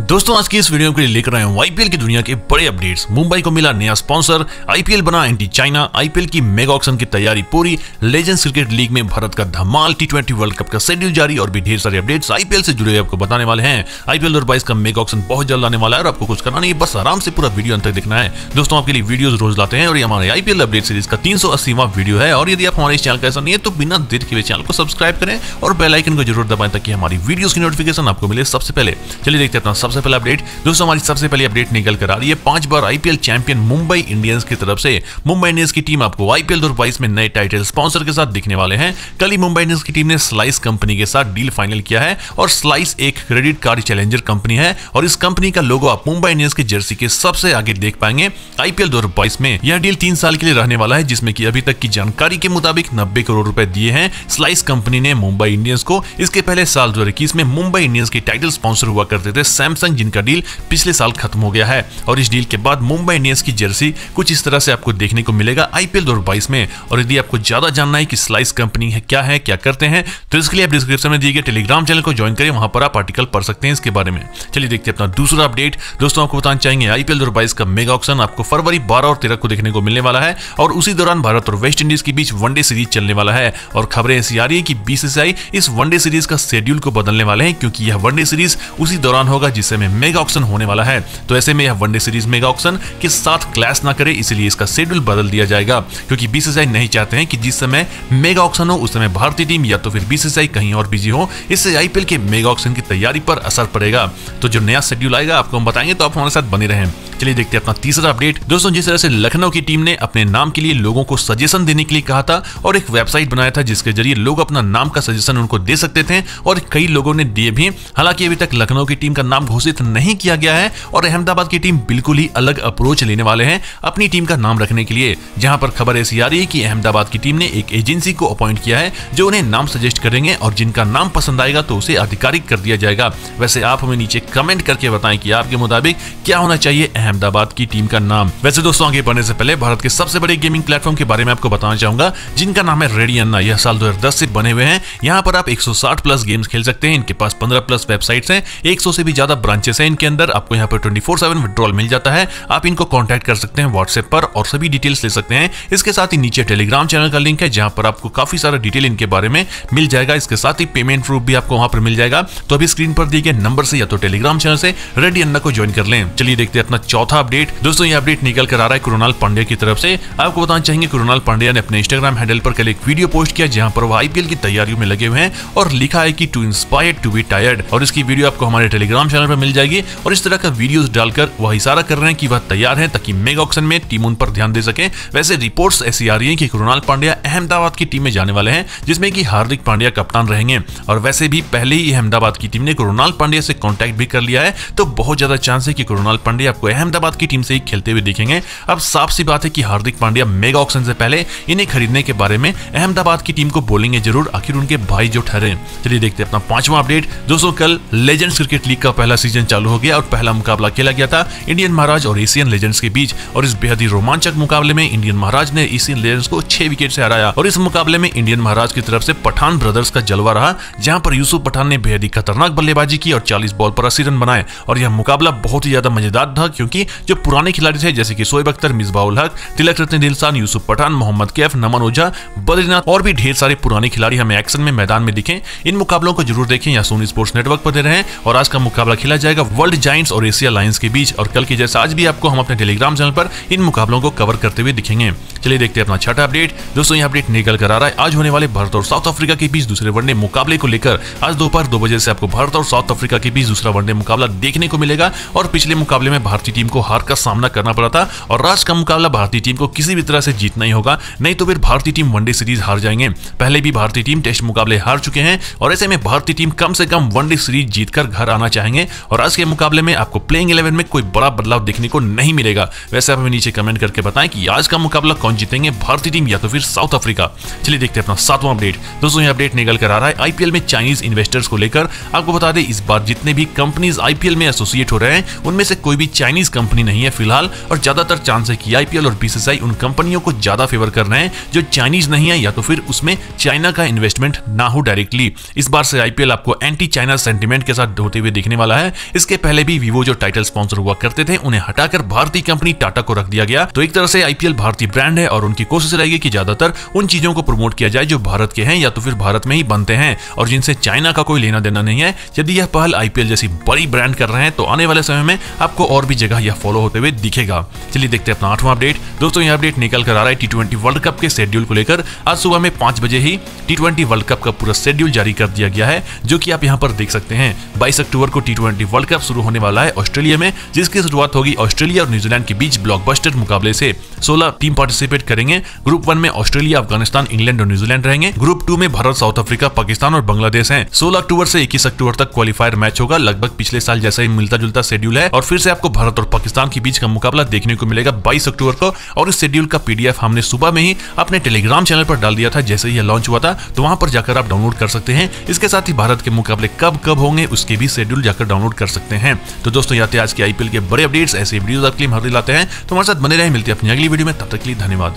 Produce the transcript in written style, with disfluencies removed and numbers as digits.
दोस्तों आज की इस वीडियो के लिए लेकर आए हूं आईपीएल की दुनिया के बड़े अपडेट्स। मुंबई को मिला नया स्पॉन्सर, आईपीएल बना एंटी चाइना, आईपीएल की मेगा ऑक्शन की तैयारी पूरी, लेजेंड्स क्रिकेट लीग में भारत का धमाल, टी20 वर्ल्ड कप का शेड्यूल जारी और भी ढेर सारे अपडेट्स आईपीएल से जुड़े आपको बताने वाले हैं। आईपीएल 2022 का मेगा ऑक्शन बहुत जल्द आने वाला है और आपको कुछ करना नहीं, बस आराम से पूरा वीडियो अंत तक देखना है। दोस्तों आपके लिए वीडियो रोज लाते हैं और ये हमारे आईपीएल अपडेट सीरीज का 380वां वीडियो है। और यदि आप हमारे इस चैनल का ऐसा नहीं है तो बिना देर के चैनल को सब्सक्राइब करें और बेल आइकन को जरूर दबाएं ताकि हमारी वीडियो की नोटिफिकेशन आपको मिले सबसे पहले। चलिए देखते हैं सबसे पहला अपडेट। दोस्तों हमारी सबसे पहली अपडेट निकल कर आ रही है 5 बार आईपीएल चैंपियन मुंबई इंडियंस की तरफ से। मुंबई इंडियंस की टीम आपको आईपीएल 2022 में नए टाइटल स्पॉन्सर के साथ दिखने वाले हैं। कल ही मुंबई इंडियंस की टीम ने स्लाइस कंपनी के साथ डील फाइनल किया है और स्लाइस एक क्रेडिट कार्ड चैलेंजर कंपनी है और इस कंपनी का लोगो आप मुंबई इंडियंस की जर्सी के सबसे आगे देख पाएंगे आईपीएल 2022 में। यह डील 3 साल के लिए रहने वाला है जिसमें की अभी तक की जानकारी के मुताबिक 90 करोड़ रुपए दिए हैं स्लाइस कंपनी ने मुंबई इंडियंस को। इसके पहले साल 2021 में मुंबई इंडियंस के टाइटल स्पॉन्सर हुआ करते थे सैमसंग, जिनका डील पिछले साल खत्म हो गया है। और इस डील के बाद मुंबई इंडियंस की जर्सी कुछ इस तरह से आपको देखने को मिलेगा आईपीएल 2022 में। और यदि आपको ज्यादा जानना है कि स्लाइस कंपनी है, क्या करते हैं, तो इसके लिए आप डिस्क्रिप्शन में दिए गए टेलीग्राम चैनल को ज्वाइन करें, वहां पर आप आर्टिकल पढ़ सकते हैं इसके बारे में। चलिए देखते हैं अपना दूसरा अपडेट। दोस्तों आपको बताना चाहेंगे आईपीएल 2022 का मेगा ऑक्शन आपको फरवरी 12 और 13 को देखने को मिलने वाला है और उसी दौरान भारत और वेस्ट इंडीज के बीच वनडे सीरीज चलने वाला है। और खबरें ऐसी आ रही है कि बीसीसीआई इस वनडे सीरीज का शेड्यूल को बदलने वाले हैं क्योंकि यह वनडे सीरीज उसी दौरान होगा जिससे में मेगा ऑक्शन होने वाला है। तो ऐसे में यह वनडे सीरीज मेगा ऑक्शन के साथ क्लैश ना करे, इसलिए इसका शेड्यूल बदल दिया जाएगा क्योंकि बीसीसीआई नहीं चाहते हैं कि जिस समय मेगा ऑक्शन हो उस समय भारतीय टीम या तो फिर बीसीसीआई कहीं और बिजी हो। इससे आईपीएल के मेगा ऑक्शन की तैयारी पर असर पड़ेगा। तो जो नया शेड्यूल आएगा आपको हम बताएंगे, तो आप हमारे साथ बने रहें। चलिए देखते हैं अपना तीसरा अपडेट। दोस्तों जिस तरह से लखनऊ की टीम ने अपने नाम के लिए लोगों को सजेशन देने के लिए कहा था और एक वेबसाइट बनाया था जिसके जरिए लोग अपना नाम का सजेशन उनको दे सकते थे और कई लोगों ने दिए भी। हालांकि अभी तक लखनऊ की टीम का नाम घोषित नहीं किया गया है और अहमदाबाद की टीम बिल्कुल ही अलग अप्रोच लेने वाले हैं अपनी टीम का नाम रखने के लिए, जहां पर खबर ऐसी आ रही है कि अहमदाबाद की टीम ने एक एजेंसी को अपॉइंट किया है जो उन्हें नाम सजेस्ट करेंगे और जिनका नाम पसंद आएगा तो उसे आधिकारिक कर दिया जाएगा। वैसे आप हमें नीचे कमेंट करके बताएं कि आपके मुताबिक क्या होना चाहिए अहमदाबाद की टीम का नाम। वैसे दोस्तों आगे बढ़ने से पहले भारत के सबसे बड़े गेमिंग प्लेटफॉर्म के बारे में आपको बताना चाहूंगा जिनका नाम है रेडी अन्ना। यह साल 2010 से बने हुए हैं। यहाँ पर आप 160 प्लस गेम्स खेल सकते हैं। इनके पास 15 प्लस वेबसाइट्स हैं, 100 से भी ज्यादा ब्रांचेस हैं इनके अंदर। आपको यहाँ पर 24/7 विड्रॉल मिल जाता है। आप इनको कॉन्टैक्ट कर सकते हैं व्हाट्सएप पर और सभी डिटेल्स ले सकते हैं। इसके साथ ही नीचे टेलीग्राम चैनल का लिंक है जहां पर आपको काफी सारा डिटेल इनके बारे में मिल जाएगा। इसके साथ ही पेमेंट प्रूफ भी आपको वहां पर मिल जाएगा। तो अभी स्क्रीन पर दिए गए नंबर से या तो टेलीग्राम चैनल से रेडी अन्ना को ज्वाइन कर लें। चलिए देखते हैं अपना चौथा अपडेट। दोस्तों ये अपडेट निकल कर आ रहा है कृणाल पांड्या की तरफ से। आपको बताना चाहेंगे कृणाल पांड्या ने अपने इंस्टाग्राम हैंडल पर कल एक वीडियो पोस्ट किया जहां पर वो आईपीएल की तैयारियों में लगे हुए हैं और लिखा है कि to inspire to be tired. और इसकी वीडियो आपको हमारे टेलीग्राम चैनल पर मिल जाएगी। और इस तरह का वीडियोस डालकर वह इशारा कर रहे हैं कि वह तैयार है ताकि मेगा ऑक्शन में टीम उन पर ध्यान दे सके। वैसे रिपोर्ट्स ऐसी आ रही है कि कृणाल पांड्या अहमदाबाद की टीम में जाने वाले हैं जिसमें कि हार्दिक पांड्या कप्तान रहेंगे। और वैसे भी पहले ही अहमदाबाद की टीम ने कृणाल पांड्या से कॉन्टैक्ट भी कर लिया है, तो बहुत ज्यादा चांस है कि कृणाल पांड्या आपको अहमदाबाद की टीम से ही खेलते हुए दिखेंगे। अब साफ सी बात है कि हार्दिक पांड्या मेगा ऑक्शन से पहले इन्हें खरीदने के बारे में अहमदाबाद की टीम को बोलेंगे जरूर, आखिर उनके भाई जो ठहरे। चलिए देखते हैं अपना पांचवा अपडेट। दोस्तों कल लेजेंड्स क्रिकेट लीग का पहला सीजन चालू हो गया और पहला मुकाबला खेला गया था इंडियन महाराज और एशियन लेजेंड्स के बीच। और इस बेहद ही रोमांचक मुकाबले में इंडियन महाराज ने एशियन लेजेंड्स को 6 विकेट से हराया। और इस मुकाबले में इंडियन महाराज की तरफ से पठान ब्रदर्स का जलवा रहा जहां पर यूसुफ पठान ने बेहद ही खतरनाक बल्लेबाजी की और 40 बॉल पर 80 रन बनाए। और यह मुकाबला बहुत ही ज्यादा मजेदार था क्योंकि जो पुराने खिलाड़ी थे जैसे कि शोएब अख्तर, मिसबाह उल हक, तिलक रत्ने, दिलशान, यूसुफ पठान, मोहम्मद कैफ, नमन ओझा, बद्रीनाथ और भी ढेर सारे पुराने खिलाड़ी हमें एक्शन में मैदान में दिखे। इन मुकाबलों को जरूर देखें, यहाँ सोनी स्पोर्ट्स नेटवर्क पर दे रहे हैं। और आज का मुकाबला खेला जाएगा वर्ल्ड जायंट्स और एशिया लायंस के बीच। और कल की जैसे आज भी आपको हम अपने टेलीग्राम चैनल पर इन मुकाबलों को कवर करते हुए दिखेंगे। चलिए देखते हैं अपना छठा अपडेट। दोस्तों यह अपडेट निकल कर आ रहा है आज होने वाले भारत और साउथ अफ्रीका के बीच दूसरे वनडे मुकाबले को लेकर। आज दोपहर 2 बजे से आपको भारत और साउथ अफ्रीका के बीच दूसरा वनडे मुकाबला देखने को मिलेगा। और पिछले मुकाबले में भारतीय टीम को हार का सामना करना पड़ा था और आज का मुकाबला भारतीय टीम को किसी भी तरह से जीतना ही होगा, नहीं तो फिर भारतीय टीम वनडे सीरीज हार जाएंगे। पहले भी भारतीय टीम टेस्ट मुकाबले हार चुके हैं और ऐसे में भारतीय टीम कम से कम वनडे सीरीज जीतकर घर आना चाहेंगे। और आज के मुकाबले में आपको प्लेइंग 11 में कोई बड़ा बदलाव देखने को नहीं मिलेगा। वैसे आप हमें नीचे कमेंट करके बताएं कि आज का मुकाबला कौन जीतेंगे, भारतीय टीम या तो फिर साउथ अफ्रीका। चलिए देखते हैं अपना सातवां अपडेट। दोस्तों ये अपडेट निकल कर आ रहा है आईपीएल में चाइनीज इन्वेस्टर्स को लेकर। आपको बता दें इस बार जितने भी कंपनीज आईपीएल में एसोसिएट हो रहे हैं उनमें से कोई भी चाइनीज कंपनी नहीं है फिलहाल। और ज्यादातर चांस है कि आईपीएल और बीसीसीआई उन कंपनियों को ज्यादा फेवर कर रहे हैं जो चाइनीज नहीं है या तो फिर उसमें चाइना का इन्वेस्टमेंट ना हो डायरेक्टली। इस बार से आईपीएल आपको एंटी चाइना सेंटीमेंट के साथ ढोते हुए दिखने वाला है। है। इसके पहले भी वीवो जो टाइटल स्पॉन्सर हुआ करते थे उन्हें हटाकर भारतीय कंपनी टाटा को रख दिया गया। तो एक तरह से आईपीएल भारतीय ब्रांड है और उनकी कोशिश रहेगी कि ज्यादातर उन चीजों को प्रमोट किया जाए जो भारत के हैं या तो फिर भारत में ही बनते हैं और जिनसे चाइना का कोई लेना देना नहीं है। यदि यह पहल आईपीएल जैसी बड़ी ब्रांड कर रहे हैं तो आने वाले समय में आपको और भी जगह यह फॉलो होते हुए दिखेगा। चलिए देखते हैं अपना 8वां अपडेट। दोस्तों यह अपडेट निकल कर आ रहा है टी20 वर्ल्ड कप के शेड्यूल को लेकर। आज सुबह में 5 बजे ही टी20 वर्ल्ड कप का पूरा शेड्यूल जारी कर दिया गया है जो कि आप यहां पर देख सकते हैं। 22 अक्टूबर को टी20 वर्ल्ड कप शुरू होने वाला है ऑस्ट्रेलिया में, जिसकी शुरुआत होगी ऑस्ट्रेलिया और न्यूजीलैंड के बीच ब्लॉकबस्टर मुकाबले से। 16 टीम पार्टिसिपेट करेंगे। ग्रुप 1 में ऑस्ट्रेलिया, अफगानिस्तान, इंग्लैंड और न्यूजीलैंड रहेंगे। ग्रुप 2 में भारत, साउथ अफ्रीका, पाकिस्तान और बांग्लादेश है। 16 अक्टूबर से 21 अक्टूबर तक क्वालिफायर मैच होगा। लगभग पिछले साल जैसा ही मिलता जुलता शेड्यूल है और फिर से आपको भारत और पाकिस्तान के बीच का मुकाबला देखने को मिलेगा 22 अक्टूबर को। और इस शेड्यूल का पीडीएफ हमने सुबह में ही अपने टेलीग्राम चैनल पर डाल दिया था जैसे ही यह लॉन्च हुआ था, तो वहां पर जाकर आप डाउनलोड कर सकते हैं। इसके साथ ही भारत के मुकाबले कब कब होंगे उसके भी शेड्यूल जाकर डाउनलोड कर सकते हैं। तो दोस्तों याद आज के आईपीएल के बड़े अपडेट्स ऐसे वीडियोस आपके लिए हर दिन लाते हैं, तो हमारे साथ बने रहें। मिलते हैं अपनी अगली वीडियो में, तब तक के लिए धन्यवाद।